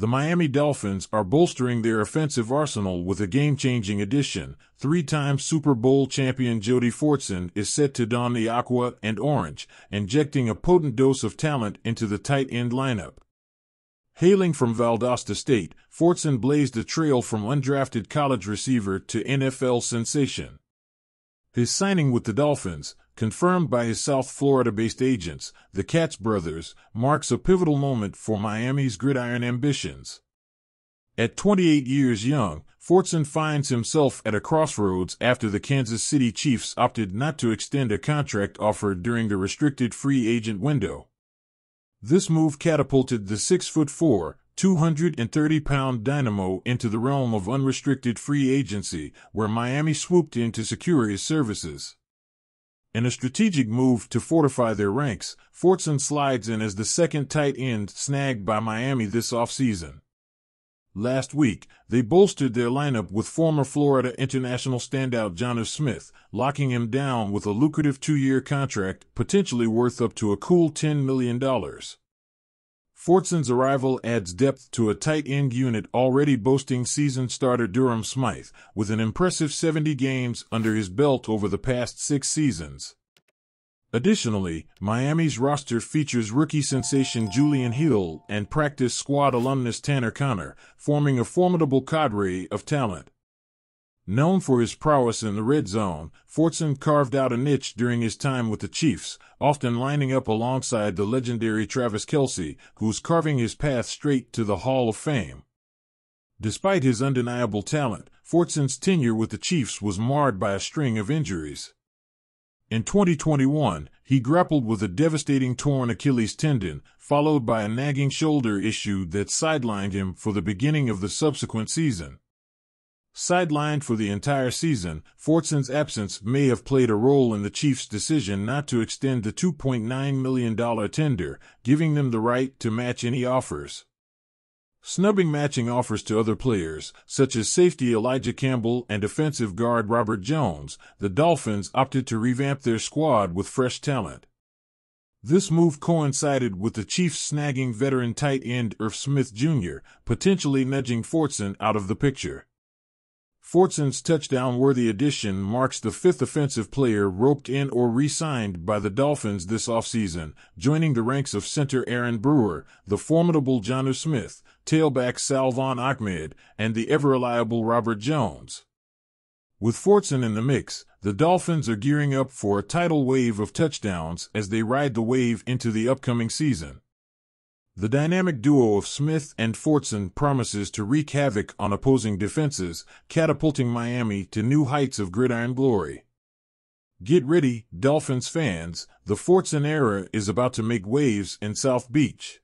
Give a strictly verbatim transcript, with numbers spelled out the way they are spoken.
The Miami Dolphins are bolstering their offensive arsenal with a game-changing addition. Three-time Super Bowl champion Jody Fortson is set to don the aqua and orange, injecting a potent dose of talent into the tight end lineup. Hailing from Valdosta State, Fortson blazed a trail from undrafted college receiver to N F L sensation. His signing with the Dolphins, confirmed by his South Florida-based agents, the Katz brothers, marks a pivotal moment for Miami's gridiron ambitions. At twenty-eight years young, Fortson finds himself at a crossroads after the Kansas City Chiefs opted not to extend a contract offered during the restricted free agent window. This move catapulted the six foot four, two hundred thirty pound dynamo into the realm of unrestricted free agency, where Miami swooped in to secure his services. In a strategic move to fortify their ranks, Fortson slides in as the second tight end snagged by Miami this offseason. Last week, they bolstered their lineup with former Florida International standout Jonas Smith, locking him down with a lucrative two-year contract potentially worth up to a cool ten million dollars. Fortson's arrival adds depth to a tight end unit already boasting season starter Durham Smythe, with an impressive seventy games under his belt over the past six seasons. Additionally, Miami's roster features rookie sensation Julian Hill and practice squad alumnus Tanner Connor, forming a formidable cadre of talent. Known for his prowess in the red zone, Fortson carved out a niche during his time with the Chiefs, often lining up alongside the legendary Travis Kelce, who's carving his path straight to the Hall of Fame. Despite his undeniable talent, Fortson's tenure with the Chiefs was marred by a string of injuries. In twenty twenty-one, he grappled with a devastating torn Achilles tendon, followed by a nagging shoulder issue that sidelined him for the beginning of the subsequent season. Sidelined for the entire season, Fortson's absence may have played a role in the Chiefs' decision not to extend the two point nine million dollars tender, giving them the right to match any offers. Snubbing matching offers to other players, such as safety Elijah Campbell and defensive guard Robert Jones, the Dolphins opted to revamp their squad with fresh talent. This move coincided with the Chiefs snagging veteran tight end Irv Smith Junior, potentially nudging Fortson out of the picture. Fortson's touchdown-worthy addition marks the fifth offensive player roped in or re-signed by the Dolphins this offseason, joining the ranks of center Aaron Brewer, the formidable Jonah Smith, tailback Salvon Ahmed, and the ever-reliable Robert Jones. With Fortson in the mix, the Dolphins are gearing up for a tidal wave of touchdowns as they ride the wave into the upcoming season. The dynamic duo of Smith and Fortson promises to wreak havoc on opposing defenses, catapulting Miami to new heights of gridiron glory. Get ready, Dolphins fans, the Fortson era is about to make waves in South Beach.